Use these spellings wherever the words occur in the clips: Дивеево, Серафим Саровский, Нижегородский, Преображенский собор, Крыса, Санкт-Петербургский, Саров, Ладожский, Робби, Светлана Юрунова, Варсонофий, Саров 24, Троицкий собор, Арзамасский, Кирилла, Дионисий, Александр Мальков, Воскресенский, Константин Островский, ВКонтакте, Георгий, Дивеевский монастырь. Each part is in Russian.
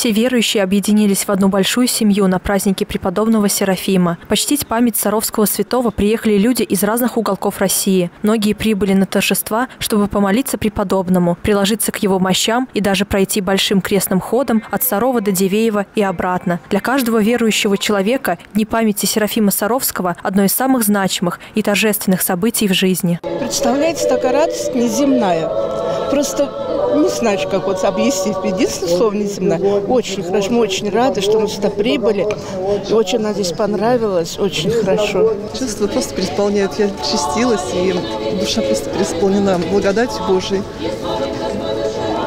все верующие объединились в одну большую семью на празднике преподобного Серафима. Почтить память саровского святого приехали люди из разных уголков России. Многие прибыли на торжества, чтобы помолиться преподобному, приложиться к его мощам и даже пройти большим крестным ходом от Сарова до Дивеева и обратно. Для каждого верующего человека Дни памяти Серафима Саровского – одно из самых значимых и торжественных событий в жизни. Представляете, такая радость неземная. Просто не знаешь, как вот объяснить. Единственное слово неземное. Очень хорошо. Мы очень рады, что мы сюда прибыли. И очень нам здесь понравилось. Очень хорошо. Чувства просто переполняют. Я причастилась, и душа просто переполнена благодатью Божией.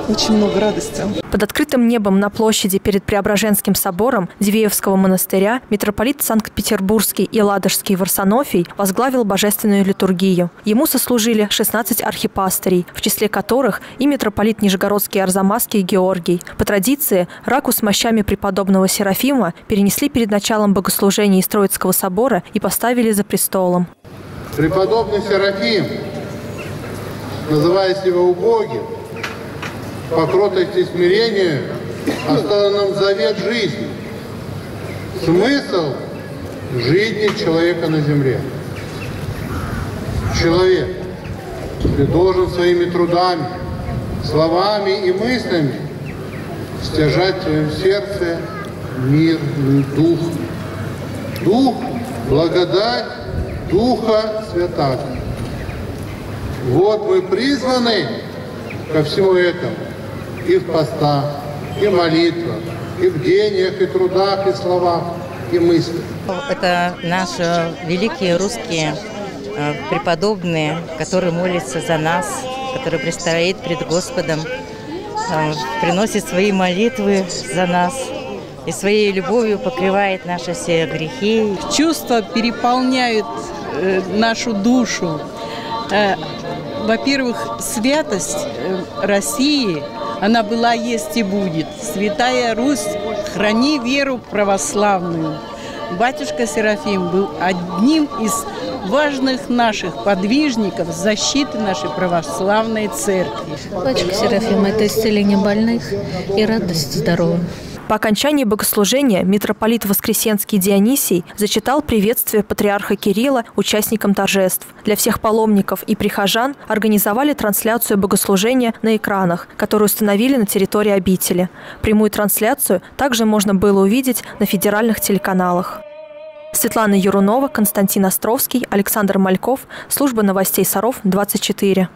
Очень много радости. Под открытым небом на площади перед Преображенским собором Дивеевского монастыря митрополит Санкт-Петербургский и Ладожский Варсонофий возглавил божественную литургию. Ему сослужили 16 архипастырей, в числе которых и митрополит Нижегородский и Арзамасский Георгий. По традиции, раку с мощами преподобного Серафима перенесли перед началом богослужения из Троицкого собора и поставили за престолом. Преподобный Серафим, называясь его убогим, по кротости смирения оставил нам завет жизни, смысл жизни человека на земле. Человек, ты должен своими трудами, словами и мыслями стяжать в своем сердце мирный дух, дух благодать Духа Святаго. Вот мы призваны ко всему этому. И в постах, и в молитвах, и в деяниях, и трудах, и словах, и мыслях. Это наши великие русские преподобные, которые молятся за нас, которые предстоят пред Господом, приносят свои молитвы за нас и своей любовью покрывает наши все грехи. Чувства переполняют нашу душу. Во-первых, святость России – она была, есть и будет. Святая Русь, храни веру православную. Батюшка Серафим был одним из важных наших подвижников защиты нашей православной церкви. Батюшка Серафим – это исцеление больных и радость здоровым. По окончании богослужения митрополит Воскресенский Дионисий зачитал приветствие патриарха Кирилла участникам торжеств. Для всех паломников и прихожан организовали трансляцию богослужения на экранах, которые установили на территории обители. Прямую трансляцию также можно было увидеть на федеральных телеканалах. Светлана Юрунова, Константин Островский, Александр Мальков, служба новостей Саров 24.